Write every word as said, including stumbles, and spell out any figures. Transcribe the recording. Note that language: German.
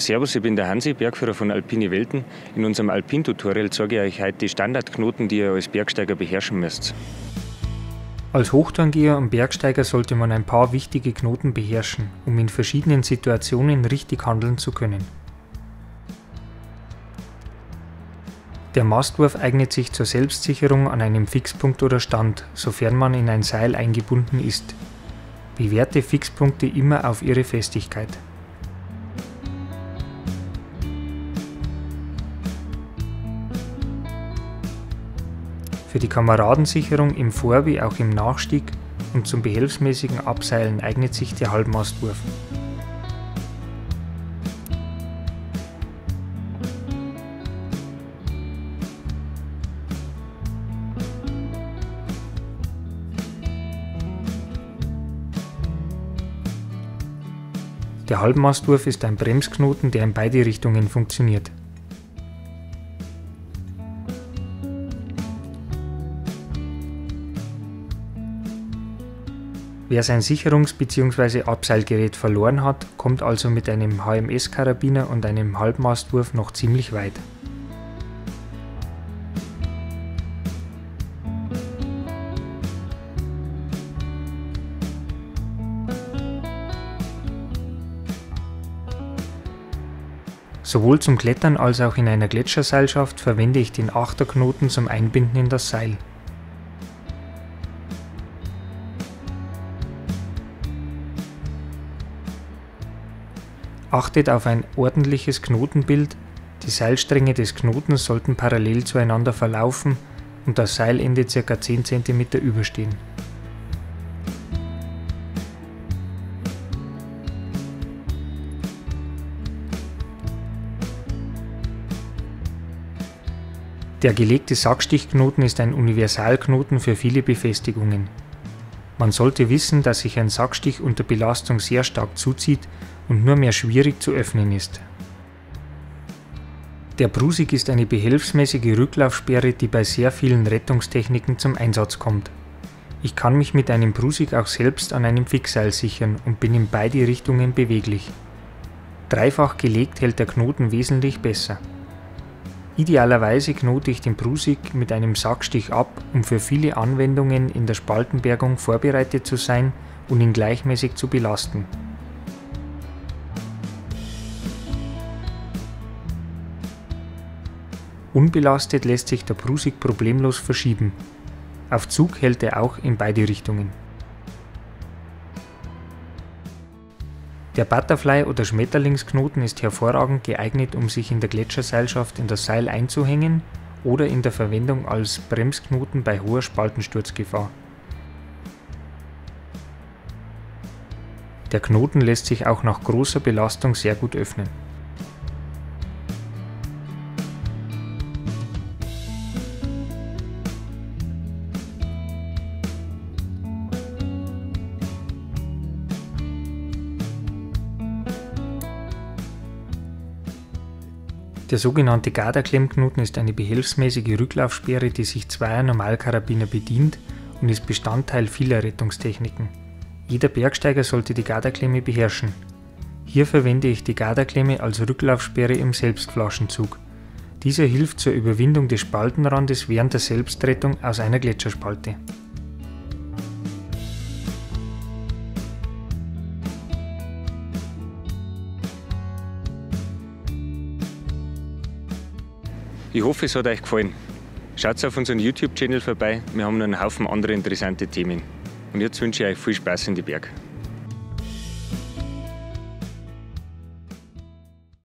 Servus, ich bin der Hansi, Bergführer von Alpine Welten. In unserem Alpin-Tutorial zeige ich euch heute die Standardknoten, die ihr als Bergsteiger beherrschen müsst. Als Hochtourangeher und Bergsteiger sollte man ein paar wichtige Knoten beherrschen, um in verschiedenen Situationen richtig handeln zu können. Der Mastwurf eignet sich zur Selbstsicherung an einem Fixpunkt oder Stand, sofern man in ein Seil eingebunden ist. Bewerte Fixpunkte immer auf ihre Festigkeit. Für die Kameradensicherung im Vor- wie auch im Nachstieg und zum behelfsmäßigen Abseilen eignet sich der Halbmastwurf. Der Halbmastwurf ist ein Bremsknoten, der in beide Richtungen funktioniert. Wer sein Sicherungs- bzw. Abseilgerät verloren hat, kommt also mit einem H M S-Karabiner und einem Halbmastwurf noch ziemlich weit. Sowohl zum Klettern als auch in einer Gletscherseilschaft verwende ich den Achterknoten zum Einbinden in das Seil. Achtet auf ein ordentliches Knotenbild, die Seilstränge des Knotens sollten parallel zueinander verlaufen und das Seilende ca. zehn Zentimeter überstehen. Der gelegte Sackstichknoten ist ein Universalknoten für viele Befestigungen. Man sollte wissen, dass sich ein Sackstich unter Belastung sehr stark zuzieht und nur mehr schwierig zu öffnen ist. Der Prusik ist eine behelfsmäßige Rücklaufsperre, die bei sehr vielen Rettungstechniken zum Einsatz kommt. Ich kann mich mit einem Prusik auch selbst an einem Fixseil sichern und bin in beide Richtungen beweglich. Dreifach gelegt hält der Knoten wesentlich besser. Idealerweise knote ich den Prusik mit einem Sackstich ab, um für viele Anwendungen in der Spaltenbergung vorbereitet zu sein und ihn gleichmäßig zu belasten. Unbelastet lässt sich der Prusik problemlos verschieben. Auf Zug hält er auch in beide Richtungen. Der Butterfly- oder Schmetterlingsknoten ist hervorragend geeignet, um sich in der Gletscherseilschaft in das Seil einzuhängen oder in der Verwendung als Bremsknoten bei hoher Spaltensturzgefahr. Der Knoten lässt sich auch nach großer Belastung sehr gut öffnen. Der sogenannte Gardaklemmknoten ist eine behelfsmäßige Rücklaufsperre, die sich zweier Normalkarabiner bedient und ist Bestandteil vieler Rettungstechniken. Jeder Bergsteiger sollte die Gardaklemme beherrschen. Hier verwende ich die Gardaklemme als Rücklaufsperre im Selbstflaschenzug. Dieser hilft zur Überwindung des Spaltenrandes während der Selbstrettung aus einer Gletscherspalte. Ich hoffe, es hat euch gefallen. Schaut auf unseren YouTube-Channel vorbei, wir haben noch einen Haufen andere interessante Themen. Und jetzt wünsche ich euch viel Spaß in die Berge.